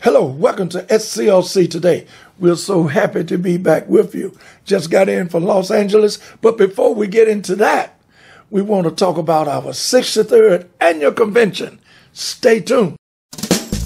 Hello, welcome to SCLC Today. We're so happy to be back with you. Just got in from Los Angeles, but before we get into that, we want to talk about our 63rd annual convention. Stay tuned.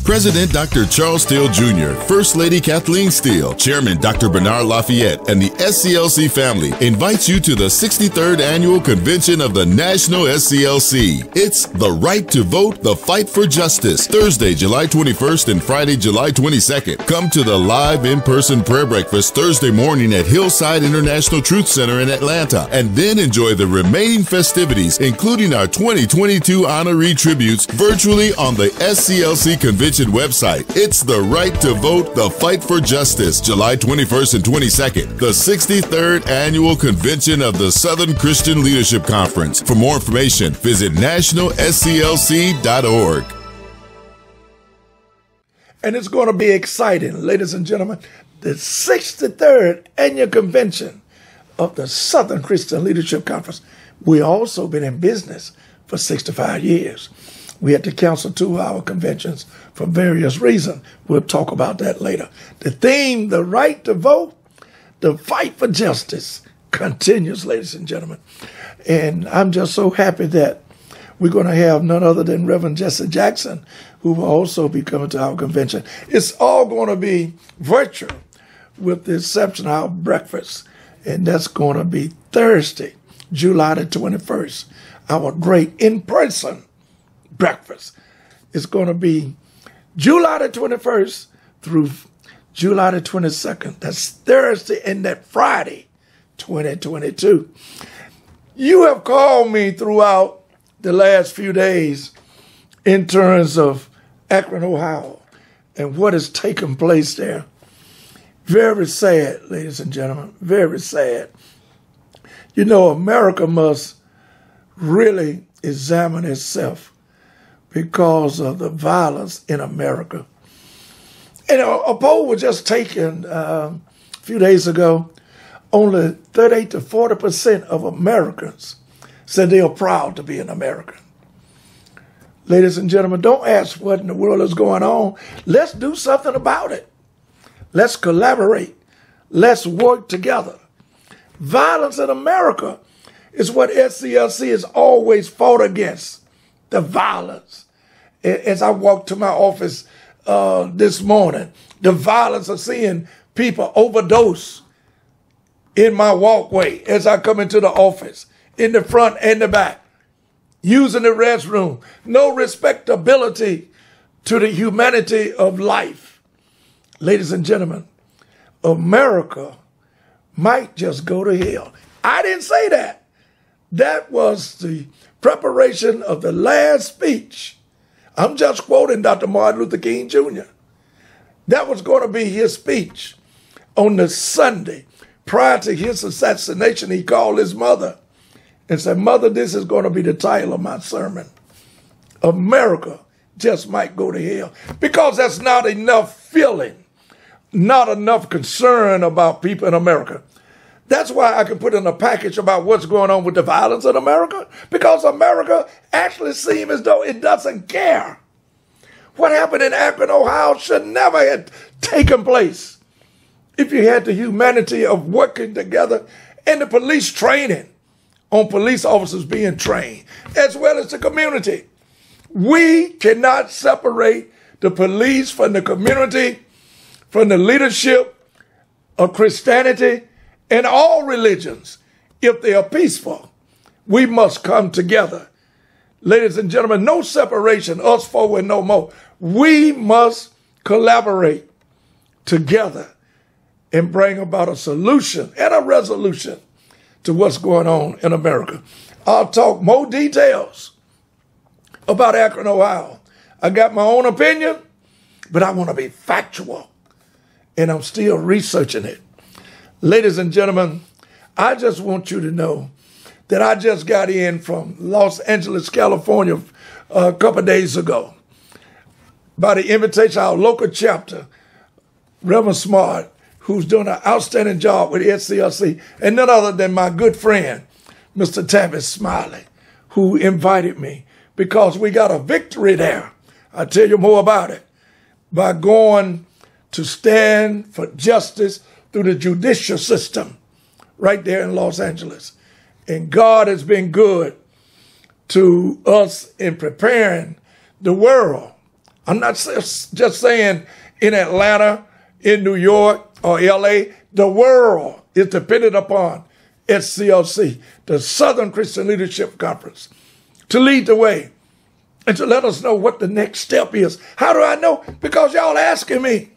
President Dr. Charles Steele Jr., First Lady Kathleen Steele, Chairman Dr. Bernard Lafayette, and the SCLC family invites you to the 63rd Annual Convention of the National SCLC. It's The Right to Vote, The Fight for Justice, Thursday, July 21st and Friday, July 22nd. Come to the live in-person prayer breakfast Thursday morning at Hillside International Truth Center in Atlanta, and then enjoy the remaining festivities, including our 2022 honoree tributes, virtually on the SCLC Convention website. It's The Right to Vote, The Fight for Justice, July 21st and 22nd, the 63rd Annual Convention of the Southern Christian Leadership Conference. For more information, visit nationalsclc.org. And it's going to be exciting, ladies and gentlemen. The 63rd Annual Convention of the Southern Christian Leadership Conference. We've also been in business for 65 years. We had to cancel two of our conventions for various reasons. We'll talk about that later. The theme, the right to vote, the fight for justice continues, ladies and gentlemen. And I'm just so happy that we're going to have none other than Reverend Jesse Jackson, who will also be coming to our convention. It's all going to be virtual with the exception of our breakfast. And that's going to be Thursday, July the 21st, our great in-person breakfast. It's going to be July the 21st through July the 22nd. That's Thursday and that Friday, 2022. You have called me throughout the last few days in terms of Akron, Ohio, and what has taken place there. Very sad, ladies and gentlemen, very sad. You know, America must really examine itself because of the violence in America. And a poll was just taken a few days ago. Only 38 to 40% of Americans said they are proud to be an American. Ladies and gentlemen, don't ask what in the world is going on. Let's do something about it. Let's collaborate. Let's work together. Violence in America is what SCLC has always fought against. The violence. As I walked to my office this morning, the violence of seeing people overdose in my walkway as I come into the office, in the front and the back, using the restroom. No respectability to the humanity of life. Ladies and gentlemen, America might just go to hell. I didn't say that. That was the preparation of the last speech. I'm just quoting Dr. Martin Luther King Jr. That was going to be his speech on the Sunday prior to his assassination. He called his mother and said, "Mother, this is going to be the title of my sermon. America just might go to hell." Because that's not enough feeling, not enough concern about people in America. That's why I can put in a package about what's going on with the violence in America, because America actually seems as though it doesn't care. What happened in Akron, Ohio should never have taken place. If you had the humanity of working together and the police training on police officers being trained, as well as the community, we cannot separate the police from the community, from the leadership of Christianity, in all religions, if they are peaceful, we must come together. Ladies and gentlemen, no separation, us forward no more. We must collaborate together and bring about a solution and a resolution to what's going on in America. I'll talk more details about Akron, Ohio. I got my own opinion, but I want to be factual, and I'm still researching it. Ladies and gentlemen, I just want you to know that I just got in from Los Angeles, California, a couple of days ago. By the invitation of our local chapter, Reverend Smart, who's doing an outstanding job with SCLC, and none other than my good friend, Mr. Tavis Smiley, who invited me because we got a victory there. I'll tell you more about it. by going to stand for justice through the judicial system right there in Los Angeles. And God has been good to us in preparing the world. I'm not just saying in Atlanta, in New York, or LA. The world is dependent upon SCLC, the Southern Christian Leadership Conference, to lead the way and to let us know what the next step is. How do I know? Because y'all asking me.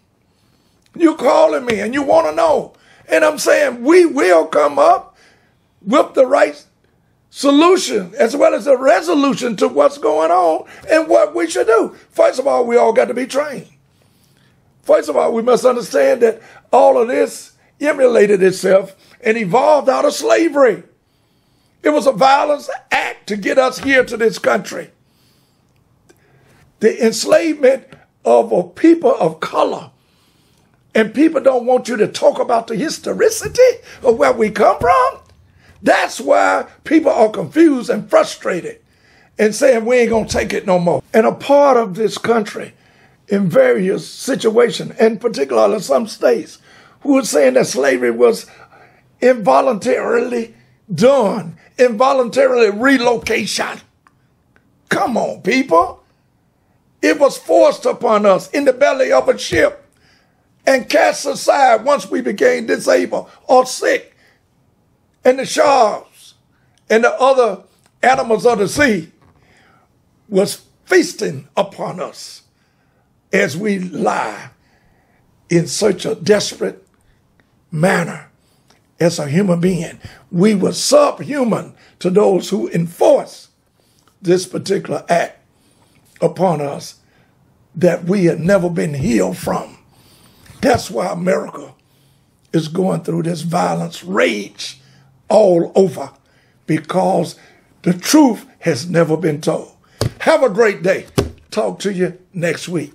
You calling me and you want to know. And I'm saying we will come up with the right solution as well as a resolution to what's going on and what we should do. First of all, we all got to be trained. First of all, we must understand that all of this emulated itself and evolved out of slavery. It was a violent act to get us here to this country. The enslavement of a people of color. And people don't want you to talk about the historicity of where we come from. That's why people are confused and frustrated and saying we ain't going to take it no more. And a part of this country in various situations, and particularly some states, who were saying that slavery was involuntarily done, involuntarily relocation. Come on, people. It was forced upon us in the belly of a ship and cast aside once we became disabled or sick. And the sharks and the other animals of the sea was feasting upon us as we lie in such a desperate manner as a human being. We were subhuman to those who enforced this particular act upon us that we had never been healed from. That's why America is going through this violence rage all over, because the truth has never been told. Have a great day. Talk to you next week.